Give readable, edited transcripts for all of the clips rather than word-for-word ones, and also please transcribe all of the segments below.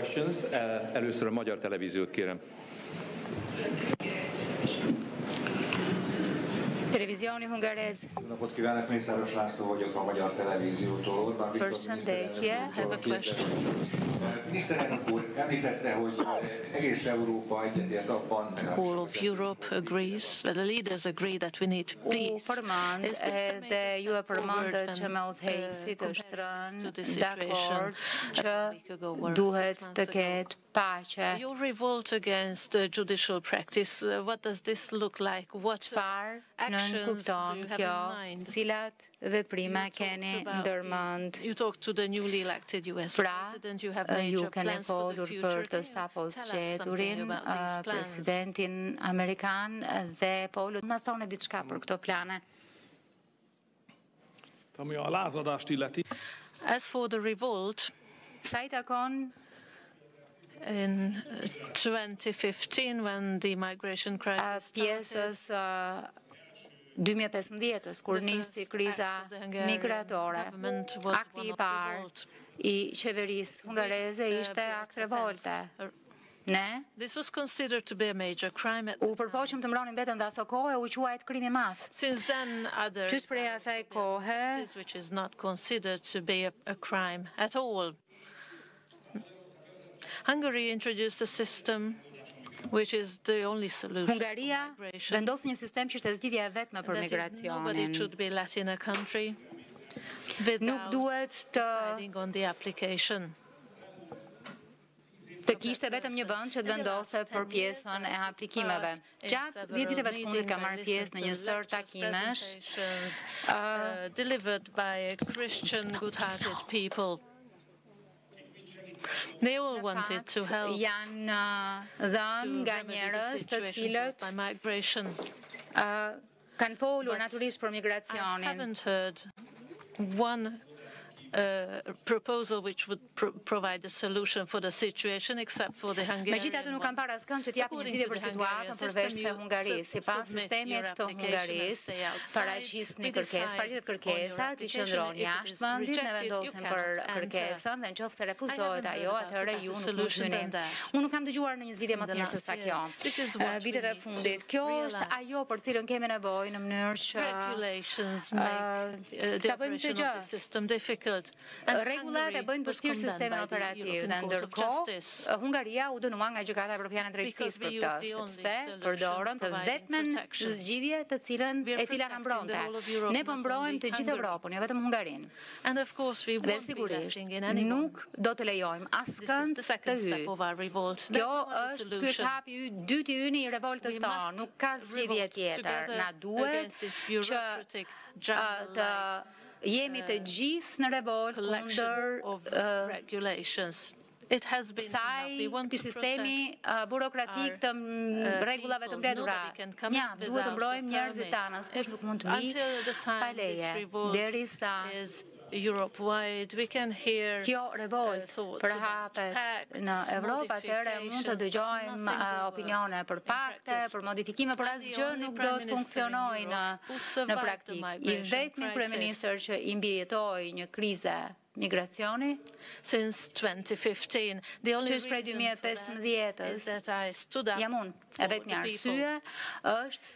questions. Először a Magyar Televíziót kérem. Televízióni Hungaréz. Jó napot kívánok, Mészáros László vagyok a Magyar Televíziótól. Orbán Viktor miniszterelnök úr. Miniszterelnök úr említette, hogy egész Európa egyetért abban. All of Europe agrees, the leaders agree that we need peace. EU parlamenta që me udhëheqësit është rënë dakord që duhet të ketë paqe. Your revolt against judicial practice, what does this look like? What actions do you have in mind? Cilat veprime keni ndërmend? You talk to the newly elected US president, you have ju kanë folur për të stapos qeturin, presidentin Amerikan dhe Polut. Në thone diçka për këto plane. As for the revolt, in 2015, when the migration crisis started, 2015-ës, kur nisi kriza migratore, akti I parë I qeverisë hungareze ishte akt revolte. Ne? This was considered to be a major crime at the time. U përpoqëm të mronim vetëm dhe aso kohë u quajt krim I madh. Since then, other offenses which is not considered to be a crime at all. Hungary introduced a system which is the only solution to migration. Vendos një sistem që është zgjidhja e vetme për migracionin. Nobody should be let in a country without deciding on the application. Të kishte vetëm një vend që të vendoste për pjesën e aplikimeve. Gjatë 10 ditëve të fundit ka marrë pjesë në një sër takimesh delivered by Christian good-hearted people. They all wanted to help by migration. I haven't heard one proposal which would provide a solution for the situation, except for the Hungarian. According to the Hungarian system, you submit your application and stay outside. We decide on your application. If it is rejected, you can't enter. I haven't heard about a solution than that. This is what we need to realize. Regulations make the operation of the system difficult. Regullat e bëjnë vështirë sistemin operativ, dhe ndërkohë, Hungaria u dënua nga Gjykata Evropiane e Drejtësisë për këtë, sepse përdorën të vetmen zgjidhje të cilën e cila na mbronte. Ne po mbrojmë të gjithë Evropën, jo vetëm Hungarinë. Dhe sigurisht nuk do të lejojmë askënd të hyjë. Kjo është ky hapi I dytë I ynë I revoltës tonë, nuk ka zgjidhje tjetër. Na duhet që të jemi të gjithë në revolt kundër kësaj këti sistemi burokratik të regullave të mbledura. Nja, duhet të mbrojmë njerëzit tanë, askush nuk mund të vi pa leje, derisa Europe-wide, we can hear thoughts about pacts, modifications. Since 2015, the only reason for that is that I stood up for the people.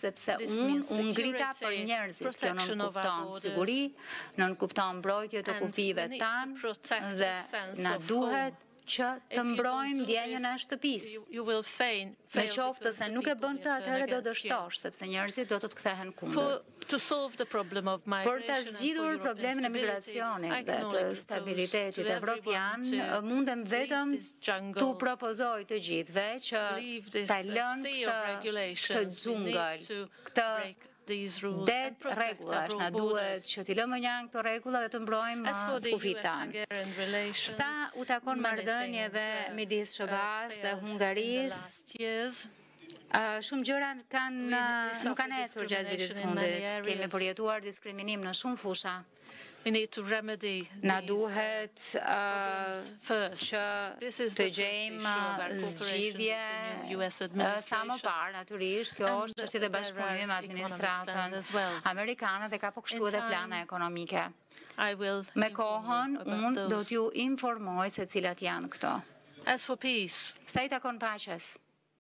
This means security, protection of our borders. We need to protect the sense of home. Që të mbrojmë djenjën e shtëpisë. Në qoftë se nuk e bën të atëherë do dështosh, sepse njerëzit do të të kthehen kundër. Për të zgjidhur problemin e migracionit dhe të stabilitetit evropian, mundem vetëm t'u propozoj të gjithëve që ta lënë këtë xhungël, këtë det regulash, na duhet që t'i lëmë njanë këto regula dhe të mbrojmë kufit tanë. Sa u takon marrëdhënieve midis SBA-s dhe Hungarisë, shumë gjëra nuk kanë ecur gjatë vitit fundit. Kemi përjetuar diskriminim në shumë fusha. Na duhet që të gjejmë zgjidhje sa më parë, natyrisht, kjo është si dhe bashkëpunimi me administratën amerikane dhe ka po kështu edhe plana ekonomike. Me kohën, unë do t'ju informoj se cilat janë këto. As for peace. Stai takon paces.